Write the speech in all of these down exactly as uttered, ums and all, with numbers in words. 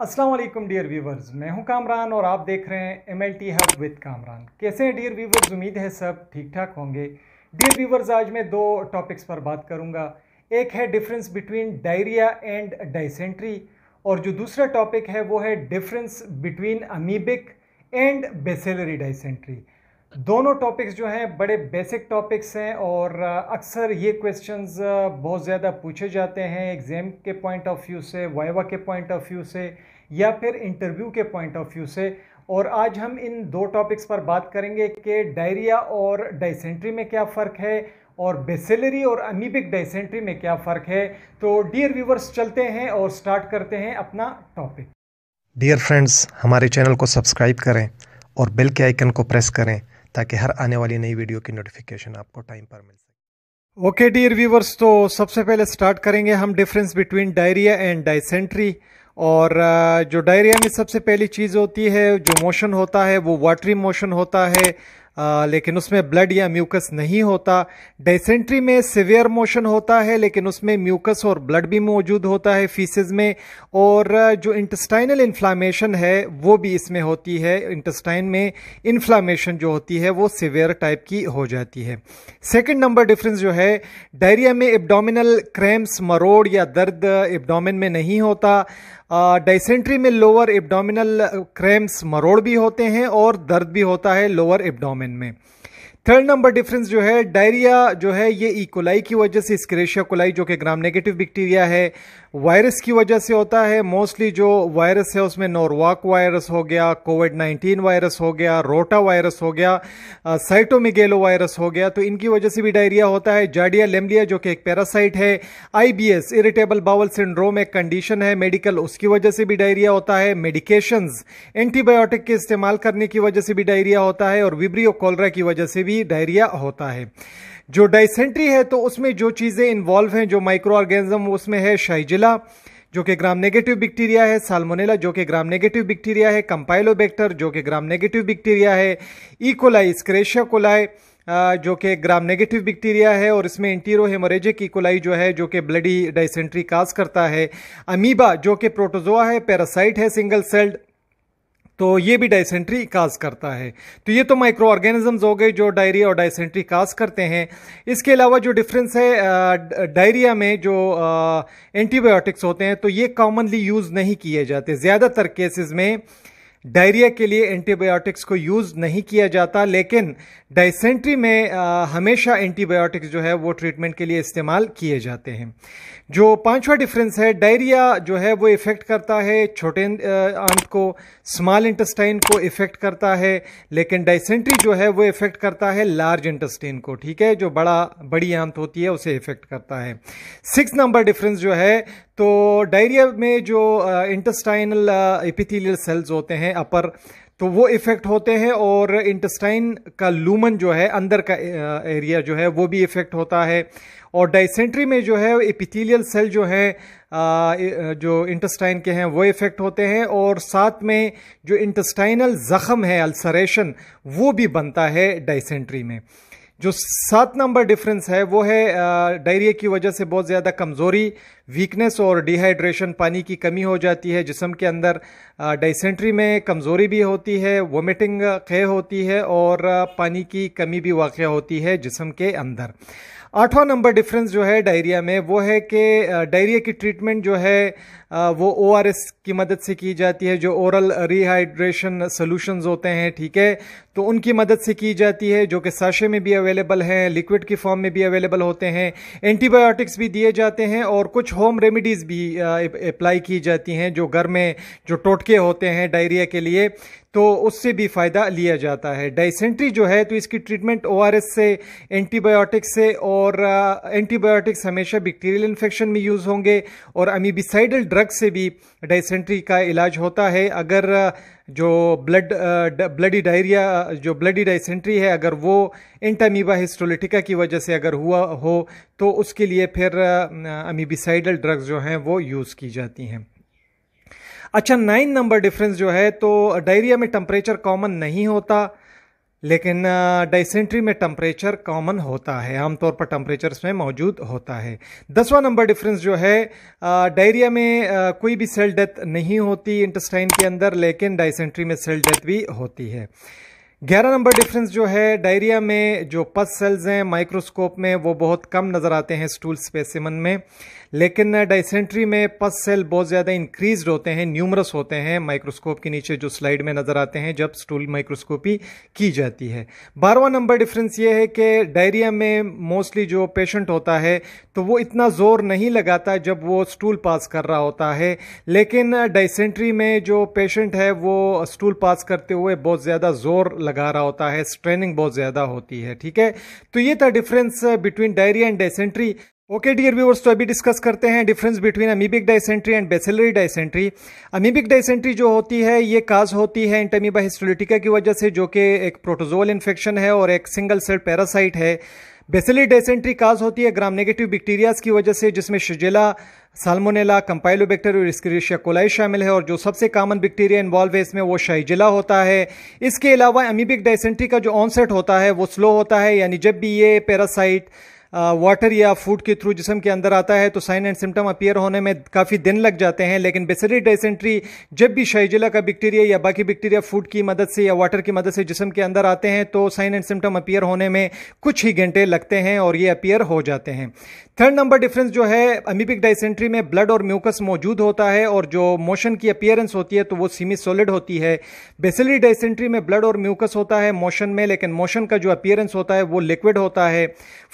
अस्सलाम वालेकुम dear viewers, मैं हूं कामरान और आप देख रहे हैं M L T hub with Kamran. कैसे हैं डियर व्यूवर्स, उम्मीद है सब ठीक ठाक होंगे। डियर व्यूवर्स, आज मैं दो टॉपिक्स पर बात करूंगा। एक है difference between diarrhoea and dysentery और जो दूसरा टॉपिक है वो है difference between amoebic and bacillary dysentery. दोनों टॉपिक्स जो हैं बड़े बेसिक टॉपिक्स हैं और अक्सर ये क्वेश्चंस बहुत ज़्यादा पूछे जाते हैं एग्ज़ाम के पॉइंट ऑफ व्यू से, वाइवा के पॉइंट ऑफ व्यू से या फिर इंटरव्यू के पॉइंट ऑफ व्यू से। और आज हम इन दो टॉपिक्स पर बात करेंगे कि डायरिया और डायसेंट्री में क्या फ़र्क है और बेसेलरी और अमीबिक डायसेंट्री में क्या फ़र्क है। तो डियर व्यूवर्स, चलते हैं और स्टार्ट करते हैं अपना टॉपिक। डियर फ्रेंड्स, हमारे चैनल को सब्सक्राइब करें और बेल के आइकन को प्रेस करें ताकि हर आने वाली नई वीडियो की नोटिफिकेशन आपको टाइम पर मिल सके। ओके डियर व्यूवर्स, तो सबसे पहले स्टार्ट करेंगे हम difference between diarrhoea and dysentery. और जो डायरिया में सबसे पहली चीज़ होती है, जो मोशन होता है वो वाटरी मोशन होता है, आ, लेकिन उसमें ब्लड या म्यूकस नहीं होता। डायसेंट्री में सिवियर मोशन होता है लेकिन उसमें म्यूकस और ब्लड भी मौजूद होता है फीसेज में, और जो इंटेस्टाइनल इन्फ्लामेशन है वो भी इसमें होती है। इंटेस्टाइन में इन्फ्लामेशन जो होती है वो सिवियर टाइप की हो जाती है। सेकंड नंबर डिफरेंस जो है, डायरिया में एब्डोमिनल क्रैम्प्स, मरोड़ या दर्द एब्डोमिन में नहीं होता। डायसेंट्री में लोअर एब्डोमिनल क्रैम्प्स, मरोड़ भी होते हैं और दर्द भी होता है लोअर एब्डोमिन में। थर्ड नंबर डिफरेंस जो है, डायरिया जो है ये ई कोलाई की वजह से, एस्केरेशिया कोलाई जो कि ग्राम नेगेटिव बैक्टीरिया है, वायरस की वजह से होता है। मोस्टली जो वायरस है उसमें नोरवाक वायरस हो गया, कोविड नाइन्टीन वायरस हो गया, रोटा वायरस हो गया, साइटोमेगेलो वायरस हो गया, तो इनकी वजह से भी डायरिया होता है। जार्डिया लैम्बिया जो कि एक पैरासाइट है, I B S irritable bowel syndrome एक कंडीशन है मेडिकल, उसकी वजह से भी डायरिया होता है। मेडिकेशंस, एंटीबायोटिक के इस्तेमाल करने की वजह से भी डायरिया होता है और विब्रियो कोलरा की वजह से भी डायरिया होता है। जो डायसेंट्री है तो उसमें जो चीज़ें इन्वॉल्व हैं, जो माइक्रो ऑर्गेनिज्म उसमें है शाइजिला जो कि ग्राम नेगेटिव बैक्टीरिया है, साल्मोनेला जो कि ग्राम नेगेटिव बैक्टीरिया है, कंपाइलोबैक्टर जो कि ग्राम नेगेटिव बैक्टीरिया है, ई कोलाई, एस्केरेशिया कोलाई जो कि ग्राम नेगेटिव बैक्टीरिया है और इसमें इंटीरो हेमोरेजिक ई कोलाई जो है जो कि ब्लडी डायसेंट्री काज करता है, अमीबा जो कि प्रोटोजोआ है, पैरासाइट है सिंगल सेल्ड, तो ये भी डायसेंट्री काज करता है। तो ये तो माइक्रो ऑर्गेनिजम्स हो गए जो डायरिया और डायसेंट्री काज करते हैं। इसके अलावा जो डिफरेंस है डायरिया में, जो एंटीबायोटिक्स होते हैं तो ये कॉमनली यूज़ नहीं किए जाते। ज़्यादातर केसेस में डायरिया के लिए एंटीबायोटिक्स को यूज़ नहीं किया जाता, लेकिन डायसेंट्री में आ, हमेशा एंटीबायोटिक्स जो है वो ट्रीटमेंट के लिए इस्तेमाल किए जाते हैं। जो पांचवा डिफरेंस है, डायरिया जो है वो इफ़ेक्ट करता है छोटे आंत को, स्मॉल इंटेस्टाइन को इफ़ेक्ट करता है, लेकिन डायसेंट्री जो है वो इफ़ेक्ट करता है लार्ज इंटेस्टाइन को, ठीक है, जो बड़ा बड़ी आंत होती है उसे इफ़ेक्ट करता है। सिक्स नंबर डिफरेंस जो है, तो डायरिया में जो इंटेस्टाइनल एपिथेलियल सेल्स होते हैं अपर, तो वो इफ़ेक्ट होते हैं और इंटेस्टाइन का लूमन जो है अंदर का एरिया जो है वो भी इफ़ेक्ट होता है। और डायसेंट्री में जो है एपिथेलियल सेल जो है आ, जो इंटेस्टाइन के हैं वो इफ़ेक्ट होते हैं और साथ में जो इंटेस्टाइनल ज़ख़म है, अल्सरेशन, वो भी बनता है डायसेंट्री में। जो सात नंबर डिफरेंस है वो है डायरिया की वजह से बहुत ज़्यादा कमज़ोरी, वीकनेस और डिहाइड्रेशन, पानी की कमी हो जाती है जिस्म के अंदर। डायसेंट्री में कमज़ोरी भी होती है, वोमिटिंग खे होती है और पानी की कमी भी वाक़या होती है जिस्म के अंदर। आठवां नंबर डिफरेंस जो है डायरिया में वो है कि डायरिया की ट्रीटमेंट जो है वो ओ आर एस की मदद से की जाती है, जो ओरल रिहाइड्रेशन सॉल्यूशंस होते हैं, ठीक है, तो उनकी मदद से की जाती है, जो कि साशे में भी अवेलेबल हैं, लिक्विड की फॉर्म में भी अवेलेबल होते हैं। एंटीबायोटिक्स भी दिए जाते हैं और कुछ होम रेमेडीज़ भी अप्लाई की जाती हैं, जो घर में जो टोटके होते हैं डायरिया के लिए, तो उससे भी फ़ायदा लिया जाता है। डायसेंट्री जो है तो इसकी ट्रीटमेंट ओ आर एस से, एंटीबायोटिक्स से, और एंटीबायोटिक्स हमेशा बैक्टीरियल इन्फेक्शन में यूज़ होंगे, और अमीबिसाइडल ड्रग से भी डायसेंट्री का इलाज होता है। अगर जो ब्लड ब्लडी डायरिया जो ब्लडी डायसेंट्री है, अगर वो एंटामीबा हिस्टोलिटिका की वजह से अगर हुआ हो तो उसके लिए फिर अमीबिसाइडल ड्रग्स जो हैं वो यूज़ की जाती हैं। अच्छा, नाइन नंबर डिफरेंस जो है, तो डायरिया में टेम्परेचर कॉमन नहीं होता लेकिन डाइसेंट्री में टेम्परेचर कॉमन होता है, आमतौर पर टेम्परेचर्स में मौजूद होता है। दसवां नंबर डिफरेंस जो है, डायरिया में आ, कोई भी सेल डेथ नहीं होती इंटेस्टाइन के अंदर, लेकिन डाइसेंट्री में सेल डेथ भी होती है। ग्यारह नंबर डिफरेंस जो है, डायरिया में जो पस सेल्स हैं माइक्रोस्कोप में वो बहुत कम नज़र आते हैं स्टूल स्पेसिमन में, लेकिन डाइसेंट्री में पस सेल बहुत ज़्यादा इंक्रीज्ड होते हैं, न्यूमरस होते हैं, माइक्रोस्कोप के नीचे जो स्लाइड में नज़र आते हैं जब स्टूल माइक्रोस्कोपी की जाती है। बारहवां नंबर डिफरेंस ये है कि डायरिया में मोस्टली जो पेशेंट होता है तो वो इतना ज़ोर नहीं लगाता जब वो स्टूल पास कर रहा होता है, लेकिन डाइसेंट्री में जो पेशेंट है वो स्टूल पास करते हुए बहुत ज़्यादा ज़ोर लगा रहा होता है, स्ट्रेनिंग बहुत ज़्यादा होती है। ठीक है, तो ये था difference between diarrhoea and dysentery. Okay dear viewers, तो अभी डिस्कस करते हैं difference between amoebic dysentery and bacillary dysentery. Amoebic dysentery जो होती है ये काज होती है एंटामीबा हिस्टोलिटिका की वजह से, जो कि एक प्रोटोजोल इन्फेक्शन है और एक सिंगल सेल पैरासाइट है। बेसिलरी डाइसेंट्री काज होती है ग्राम नेगेटिव बैक्टीरियाज की वजह से, जिसमें शिजेला, साल्मोनेला, कंपाइलोबैक्टर और एस्केरिशिया कोलाई शामिल है, और जो सबसे कॉमन बैक्टीरिया इन्वॉल्व है इसमें वो शाइजेला होता है। इसके अलावा अमीबिक डाइसेंट्री का जो ऑनसेट होता है वो स्लो होता है, यानी जब भी ये पैरासाइट वाटर या फूड के थ्रू जिस्म के अंदर आता है तो साइन एंड सिम्टम अपीयर होने में काफ़ी दिन लग जाते हैं। लेकिन बेसिलरी डाइसेंट्री जब भी शाइजेला का बैक्टीरिया या बाकी बैक्टीरिया फूड की मदद से या वाटर की मदद से जिस्म के अंदर आते हैं तो साइन एंड सिम्टम अपीयर होने में कुछ ही घंटे लगते हैं और ये अपीयर हो जाते हैं। थर्ड नंबर डिफरेंस जो है, अमीबिक डाइसेंट्री में ब्लड और म्यूकस मौजूद होता है और जो मोशन की अपीयरेंस होती है तो वो सेमी सॉलिड होती है। बेसिलरी डाइसेंट्री में ब्लड और म्यूकस होता है मोशन में, लेकिन मोशन का जो अपीयरेंस होता है वो लिक्विड होता है।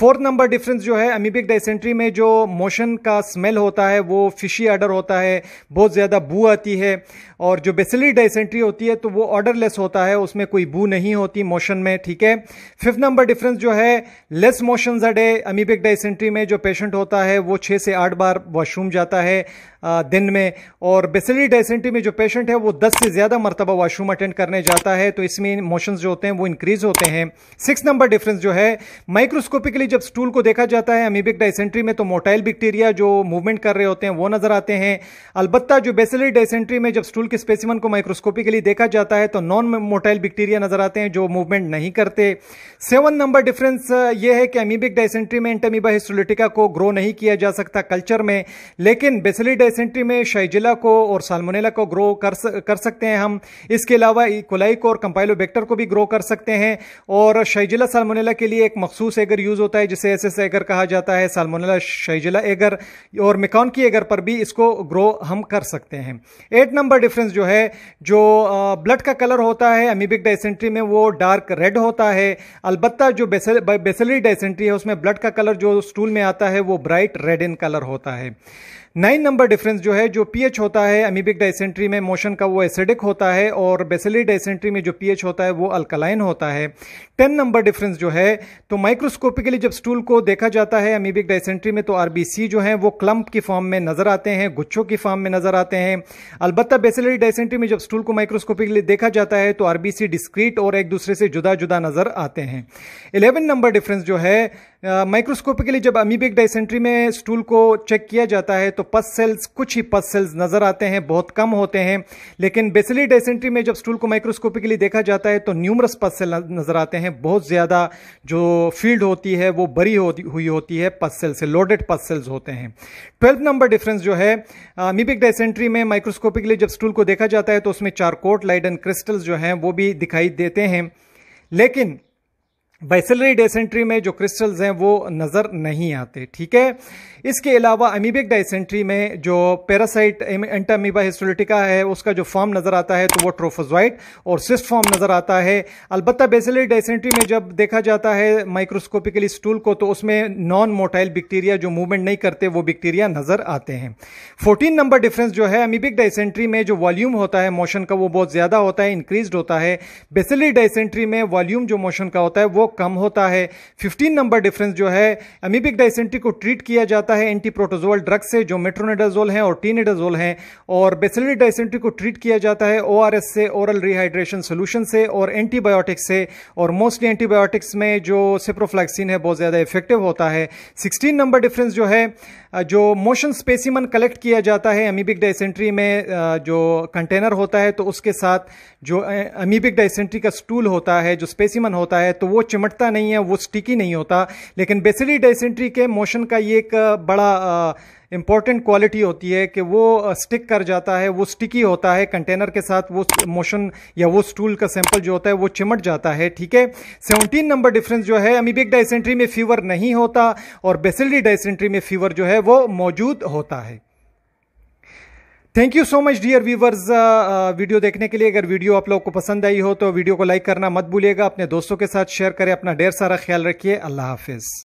फोर्थ नंबर डिफरेंस जो है, अमीबिक डाइसेंट्री में जो मोशन का स्मेल होता है वो फिशी ऑर्डर होता है, बहुत ज़्यादा बू आती है, और जो बेसिलरी डाइसेंट्री होती है तो वो ऑर्डरलेस होता है, उसमें कोई बू नहीं होती मोशन में। ठीक है, फिफ्थ नंबर डिफरेंस जो है, less motions a day. Amoebic dysentery में जो पेशेंट होता है वो छः से आठ बार वॉशरूम जाता है आ, दिन में, और बेसिलरी डाइसेंट्री में जो पेशेंट है वो दस से ज़्यादा मरतबा वाशरूम अटेंड करने जाता है, तो इसमें मोशंस जो होते हैं वो इंक्रीज होते हैं। सिक्स नंबर डिफरेंस जो है, माइक्रोस्कोपिकली जब स्टूल को देखा जाता है अमीबिक डाइसेंट्री में तो मोटाइल बैक्टीरिया जो मूवमेंट कर रहे होते हैं वो नजर आते हैं। अलबत्ता जो बेसिलरी डाइसेंट्री में जब स्टूल के स्पेसिमन को माइक्रोस्कोपिकली देखा जाता है तो नॉन मोटाइल बैक्टीरिया नजर आते हैं जो मूवमेंट नहीं करते। सेवन नंबर डिफरेंस ये है कि अमीबिक डाइसेंट्री में एंटामीबा हिस्टोलिटिका को ग्रो नहीं किया जा सकता कल्चर में, लेकिन बेसिलरी डाइसेंट्री में शाइजेला को और साल्मोनेला को ग्रो कर, कर सकते हैं हम। इसके अलावा कोलाई को और कंपाइलोबैक्टर को भी ग्रो कर सकते हैं, और शाइजेला साल्मोनेला के लिए एक मखसूस एगर यूज होता है जिसे एस एस एगर कहा जाता है, साल्मोनेला शाइजेला एगर और मैकॉनकी एगर पर भी इसको ग्रो हम कर सकते हैं। एट नंबर डिफरेंस जो है, जो ब्लड का कलर होता है अमीबिक डाइसेंट्री में वो डार्क रेड होता है, अलबत्ता जो बेसिलरी डाइसेंट्री है उसमें ब्लड का कलर जो स्टूल में आता है वो ब्राइट रेड इन कलर होता है। नाइन नंबर डिफरेंस जो है, जो पीएच होता है अमीबिक डाइसेंट्री में मोशन का वो एसिडिक होता है, और बेसिलरी डाइसेंट्री में जो पीएच होता है वो अल्कलाइन होता है। टेन नंबर डिफरेंस जो है, तो माइक्रोस्कोपिकली जब स्टूल को देखा जाता है अमीबिक डाइसेंट्री में तो आरबीसी जो हैं वो क्लम्प की फॉर्म में नजर आते हैं, गुच्छों की फॉर्म में नजर आते हैं। अलबत्ता बेसिलरी डाइसेंट्री में जब स्टूल को माइक्रोस्कोपिकली देखा जाता है तो आरबीसी डिस्क्रीट और एक दूसरे से जुदा जुदा नजर आते हैं। इलेवन नंबर डिफरेंस जो है, माइक्रोस्कोपिकली जब अमीबिक डाइसेंट्री में स्टूल को चेक किया जाता है तो पस सेल्स, कुछ ही पस सेल्स नजर आते हैं, बहुत कम होते हैं, लेकिन बेसिलरी डाइसेंट्री में जब स्टूल को माइक्रोस्कोपिकली देखा जाता है तो न्यूमरस पस सेल नजर आते हैं, बहुत ज़्यादा जो फील्ड होती है वो बरी हो, हुई होती है पस सेल से, लोडेड पस सेल्स होते हैं। ट्वेल्व नंबर डिफरेंस जो है, अमीबिक डाइसेंट्री में माइक्रोस्कोपिकली जब स्टूल को देखा जाता है तो उसमें चारकोट लाइडन क्रिस्टल्स जो हैं वो भी दिखाई देते हैं, लेकिन बेसिलरी डाइसेंट्री में जो क्रिस्टल्स हैं वो नज़र नहीं आते। ठीक है, इसके अलावा अमीबिक डाइसेंट्री में जो पैरासाइट एंटामीबा हिस्टोलिटिका है उसका जो फॉर्म नज़र आता है तो वो ट्रोफोजोइट और सिस्ट फॉर्म नज़र आता है। अलबत्ता बेसिलरी डाइसेंट्री में जब देखा जाता है माइक्रोस्कोपिकली स्टूल को तो उसमें नॉन मोटाइल बैक्टीरिया जो मूवमेंट नहीं करते वो बैक्टीरिया नज़र आते हैं। फोर्टीन नंबर डिफरेंस जो है, अमीबिक डाइसेंट्री में जो वॉल्यूम होता है मोशन का वो बहुत ज़्यादा होता है, इंक्रीज होता है। बेसिलरी डाइसेंट्री में वॉल्यूम जो मोशन का होता है वो कम होता है। फिफ्टीन नंबर डिफरेंस जो है, अमीबिक डायसेंट्री को ट्रीट किया जाता है एंटी प्रोटोजोअल ड्रग से जो मेट्रोनिडाजोल हैं और टीनिडाजोल हैं, और बेसिलरी डायसेंट्री को ट्रीट किया जाता है ओआरएस से, ओरल रिहाइड्रेशन सोल्यूशन से और एंटीबायोटिक्स से, और मोस्टली एंटीबायोटिक्स में जो सिप्रोफ्लैक्सिन है बहुत ज़्यादा इफेक्टिव होता है। सिक्सटीन नंबर डिफरेंस जो है, जो मोशन स्पेसिमन कलेक्ट किया जाता है अमीबिक डायसेंट्री में जो कंटेनर होता है, तो उसके साथ जो अमीबिक डायसेंट्री का स्टूल होता है जो स्पेसिमन होता है तो वो चिमटता नहीं है, वो स्टिकी नहीं होता। लेकिन बेसिलरी डायसेंट्री के मोशन का ये एक बड़ा इंपॉर्टेंट क्वालिटी होती है कि वो स्टिक कर जाता है, वो स्टिकी होता है कंटेनर के साथ, वो मोशन या वो स्टूल का सैंपल जो होता है वो चिमट जाता है। ठीक है। सेवनटीन नंबर डिफरेंस जो है, अमीबिक डायसेंट्री में फीवर नहीं होता और बेसिलरी डायसेंट्री में फीवर जो है वो मौजूद होता है। Thank you so much dear viewers video देखने के लिए। अगर वीडियो आप लोग को पसंद आई हो तो वीडियो को लाइक करना मत भूलिएगा, अपने दोस्तों के साथ शेयर करें। अपना ढेर सारा ख्याल रखिए। अल्लाह हाफिज़।